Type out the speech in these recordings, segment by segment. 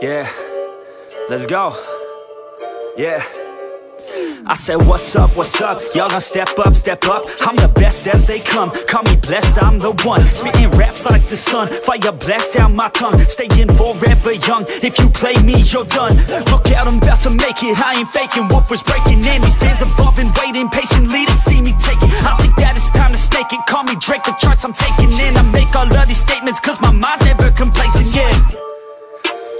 Yeah, let's go. Yeah. I said, what's up, what's up? Y'all gonna step up, step up. I'm the best as they come. Call me blessed, I'm the one. Spitting raps like the sun. Fire blast down my tongue. Staying forever young. If you play me, you're done. Look out, I'm about to make it. I ain't faking. Woofers breaking and these fans evolving, waiting patiently to see me take it. I think that it's time to stake it. Call me Drake, the charts I'm taking in. I make all of these statements cause my mind's never complacent, yeah.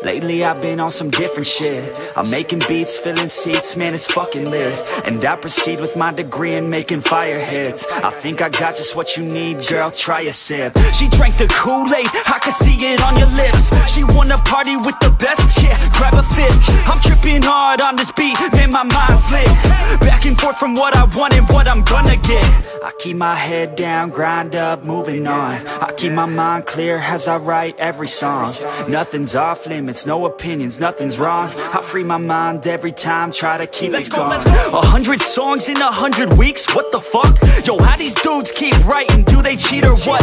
Lately I've been on some different shit. I'm making beats, filling seats, man it's fucking lit. And I proceed with my degree in making fire hits. I think I got just what you need, girl, try a sip. She drank the Kool-Aid, I could see it on your lips. She wanna party with the best, yeah, grab a fit. I'm tripping hard on this beat, man my mind's lit. Back and forth from what I want and what I'm gonna get. I keep my head down, grind up, moving on. I keep my mind clear as I write every song. Nothing's off limits, no opinions, nothing's wrong. I free my mind every time, try to keep it going. 100 songs in 100 weeks, what the fuck? Yo, how these dudes keep writing, do they cheat or what?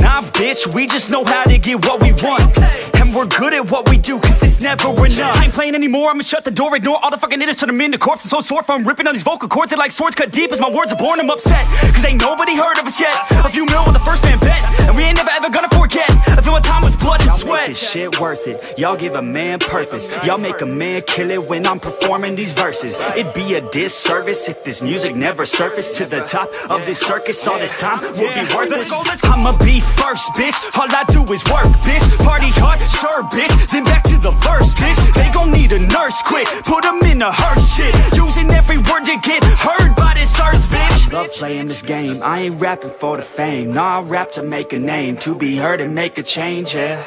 Nah, bitch, we just know how to get what we want. And we're good at what we do, cause it's never enough. I ain't playing anymore, I'ma shut the door, ignore all the fucking hitters, turn them into corpses. I'm so sore from ripping on these vocal cords, they like swords cut deep as my words are born, I'm upset. Cause ain't nobody heard of us yet, a few mil with the first man bet. And we ain't never ever gonna forget, I feel my time with blood and sweat. This shit worth it, y'all give a man purpose. Y'all make a man kill it when I'm performing these verses. It'd be a disservice if this music never surfaced. To the top of this circus, all this time would be worthless. I'ma be first, bitch. All I do is work, bitch. Party hard, sure, bitch. Then back to the verse, bitch. They gon' need a nurse, quick. Put them in a hearse, shit. Using every word to get heard by this earth, bitch. I love playing this game. I ain't rapping for the fame. Nah, I rap to make a name. To be heard and make a change, yeah.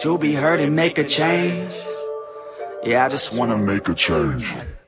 To be heard and make a change. Yeah, I just wanna make a change.